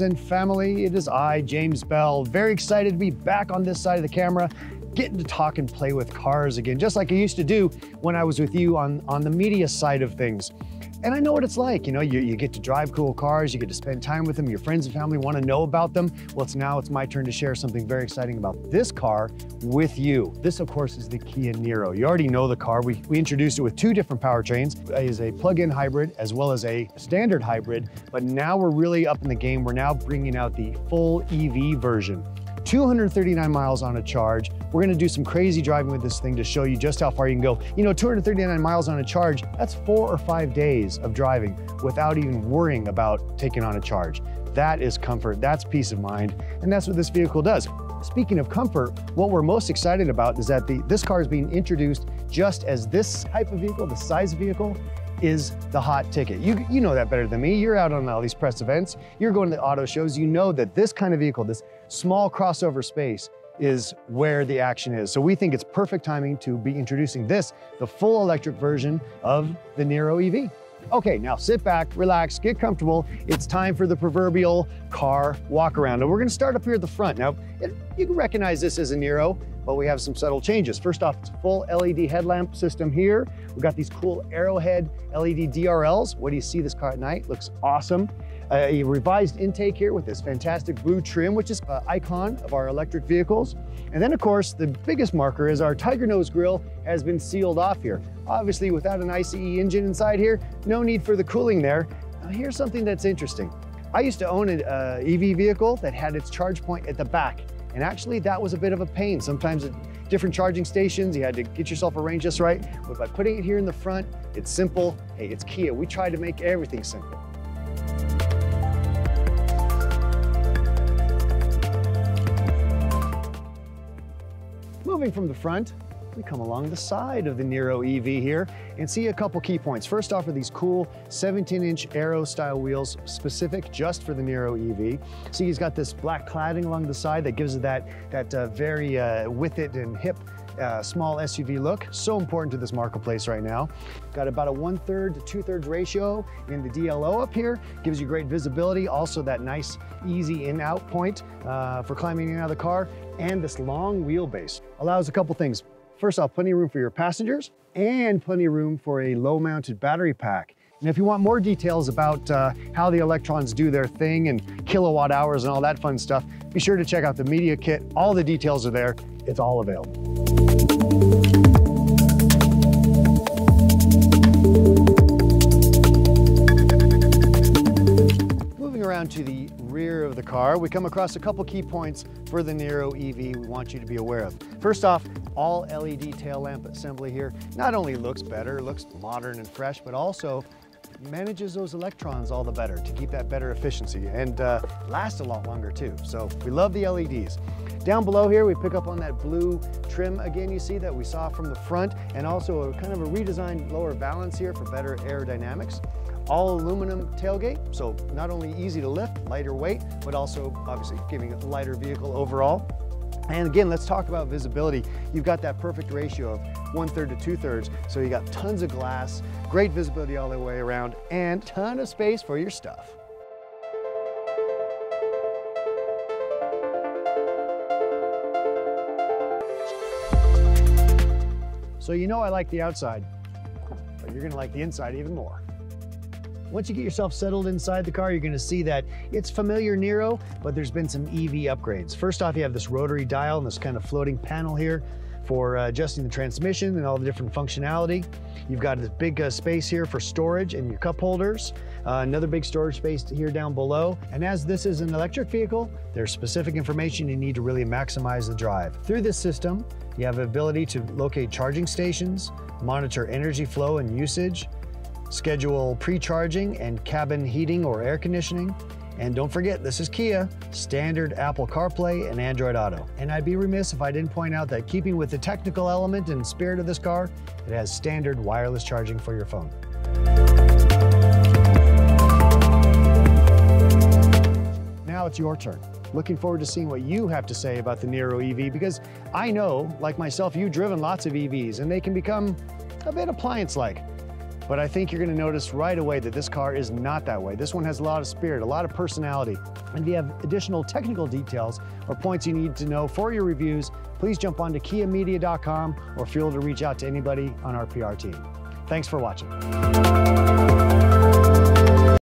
And family, it is I, James Bell, very excited to be back on this side of the camera, getting to talk and play with cars again, just like I used to do when I was with you on the media side of things. And I know what it's like, you know, you get to drive cool cars, you get to spend time with them, your friends and family want to know about them. Well, now it's my turn to share something very exciting about this car with you. This, of course, is the Kia Niro. You already know the car. We introduced it with two different powertrains. It is a plug-in hybrid as well as a standard hybrid, but now we're really up in the game. We're now bringing out the full EV version. 239 miles on a charge. We're gonna do some crazy driving with this thing to show you just how far you can go. You know, 239 miles on a charge, that's 4 or 5 days of driving without even worrying about taking on a charge. That is comfort, that's peace of mind, and that's what this vehicle does. Speaking of comfort, what we're most excited about is that this car is being introduced just as this type of vehicle, the size of vehicle, is the hot ticket. You know that better than me. You're out on all these press events. You're going to the auto shows. You know that this kind of vehicle, this small crossover space, is where the action is. So we think it's perfect timing to be introducing this, the full electric version of the Niro EV. Okay, now sit back, relax, get comfortable. It's time for the proverbial car walk around. And we're gonna start up here at the front. Now, you can recognize this as a Niro, but we have some subtle changes. First off, it's a full LED headlamp system here. We've got these cool Arrowhead LED DRLs. What do you see this car at night? Looks awesome. A revised intake here with this fantastic blue trim, which is an icon of our electric vehicles. And then of course, the biggest marker is our Tiger Nose grille has been sealed off here. Obviously without an ICE engine inside here, no need for the cooling there. Now here's something that's interesting. I used to own an EV vehicle that had its charge point at the back. And actually that was a bit of a pain. Sometimes at different charging stations, you had to get yourself arranged just right. But by putting it here in the front, it's simple. Hey, it's Kia. We try to make everything simple. Moving from the front, we come along the side of the Niro EV here and see a couple key points. First off are these cool 17-inch aero style wheels specific just for the Niro EV. See, he's got this black cladding along the side that gives it that very with it and hip small SUV look. So important to this marketplace right now. Got about a 1/3 to 2/3 ratio in the DLO up here. Gives you great visibility. Also that nice easy in-out point for climbing in and out of the car. And this long wheelbase allows a couple things. First off, plenty of room for your passengers and plenty of room for a low-mounted battery pack. And if you want more details about how the electrons do their thing and kilowatt hours and all that fun stuff, be sure to check out the media kit. All the details are there. It's all available. Around to the rear of the car, we come across a couple key points for the Niro EV we want you to be aware of. First off, all LED tail lamp assembly here not only looks better, looks modern and fresh, but also manages those electrons all the better to keep that better efficiency and last a lot longer too. So we love the LEDs. Down below here, we pick up on that blue trim again you see that we saw from the front and also a kind of a redesigned lower balance here for better aerodynamics. All aluminum tailgate, so not only easy to lift, lighter weight, but also obviously giving a lighter vehicle overall. And again, let's talk about visibility. You've got that perfect ratio of 1/3 to 2/3, so you got tons of glass, great visibility all the way around, and ton of space for your stuff. So you know I like the outside, but you're gonna like the inside even more. Once you get yourself settled inside the car, you're gonna see that it's familiar Niro, but there's been some EV upgrades. First off, you have this rotary dial and this kind of floating panel here for adjusting the transmission and all the different functionality. You've got this big space here for storage and your cup holders. Another big storage space here down below. And as this is an electric vehicle, there's specific information you need to really maximize the drive. Through this system, you have the ability to locate charging stations, monitor energy flow and usage, schedule pre-charging and cabin heating or air conditioning. And don't forget, this is Kia, standard Apple CarPlay and Android Auto. And I'd be remiss if I didn't point out that keeping with the technical element and spirit of this car, it has standard wireless charging for your phone. Now it's your turn. Looking forward to seeing what you have to say about the Niro EV, because I know, like myself, you've driven lots of EVs and they can become a bit appliance-like. But I think you're gonna notice right away that this car is not that way. This one has a lot of spirit, a lot of personality. And if you have additional technical details or points you need to know for your reviews, please jump onto KiaMedia.com or feel free to reach out to anybody on our PR team. Thanks for watching.